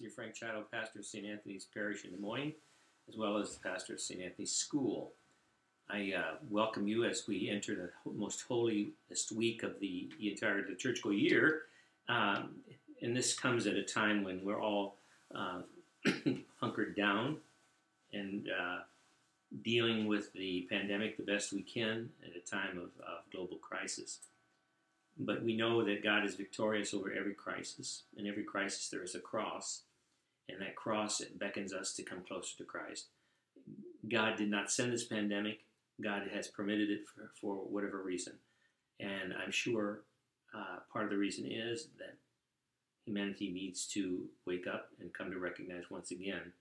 Monsignor Frank Chiodo, pastor of St. Anthony's Parish in Des Moines, as well as pastor of St. Anthony's School. I welcome you as we enter the most holiest week of the entire liturgical year. And this comes at a time when we're all hunkered down and dealing with the pandemic the best we can at a time of global crisis. But we know that God is victorious over every crisis. In every crisis there is a cross, and that cross beckons us to come closer to Christ. God did not send this pandemic. God has permitted it for whatever reason. And I'm sure part of the reason is that humanity needs to wake up and come to recognize once again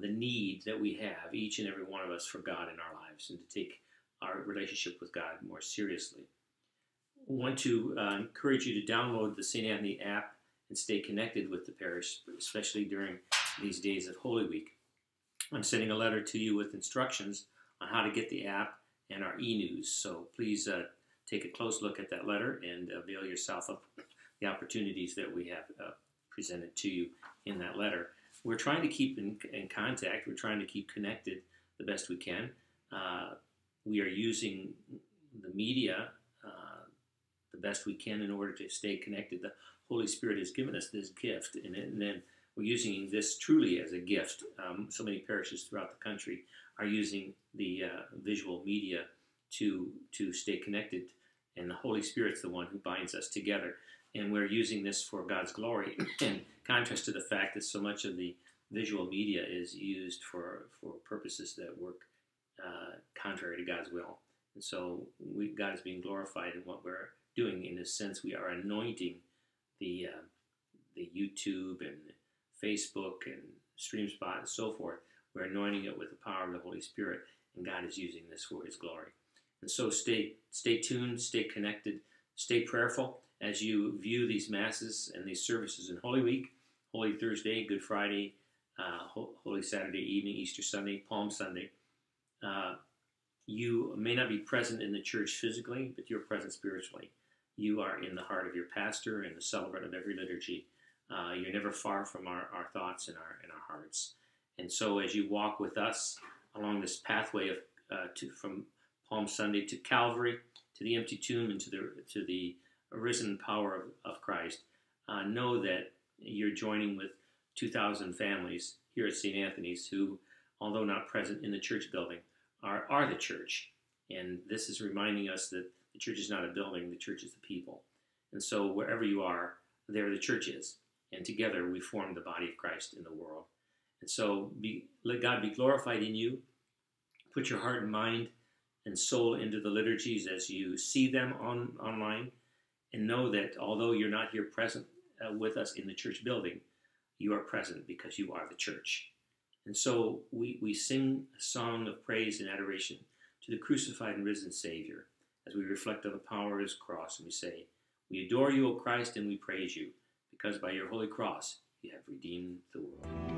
the need that we have, each and every one of us, for God in our lives and to take our relationship with God more seriously. I want to encourage you to download the St. Anthony app and stay connected with the parish, especially during these days of Holy Week. I'm sending a letter to you with instructions on how to get the app and our e-news, so please take a close look at that letter and avail yourself of the opportunities that we have presented to you in that letter. We're trying to keep in contact. We're trying to keep connected the best we can. We are using the media the best we can in order to stay connected. The Holy Spirit has given us this gift, and then we're using this truly as a gift. So many parishes throughout the country are using the visual media to stay connected, and the Holy Spirit's the one who binds us together. And we're using this for God's glory, in contrast to the fact that so much of the visual media is used for purposes that work contrary to God's will. And so God is being glorified in what we're doing. In a sense, we are anointing the YouTube and Facebook and Streamspot and so forth. We're anointing it with the power of the Holy Spirit, and God is using this for His glory. And so stay tuned, stay connected, stay prayerful as you view these masses and these services in Holy Week, Holy Thursday, Good Friday, Holy Saturday evening, Easter Sunday, Palm Sunday. You may not be present in the church physically, but you're present spiritually. You are in the heart of your pastor and the celebrant of every liturgy. You're never far from our thoughts and our hearts. And so as you walk with us along this pathway of from Palm Sunday to Calvary, to the empty tomb, and to the risen power of Christ, know that you're joining with 2,000 families here at St. Anthony's who, although not present in the church building, are the church. And this is reminding us that the church is not a building, the church is the people. And so wherever you are, there the church is. And together we form the body of Christ in the world. And so let God be glorified in you. Put your heart and mind and soul into the liturgies as you see them online. And know that although you're not here present with us in the church building, you are present because you are the church. And so we sing a song of praise and adoration to the crucified and risen Savior as we reflect on the power of His cross. And we say, "We adore you, O Christ, and we praise you, because by your holy cross you have redeemed the world."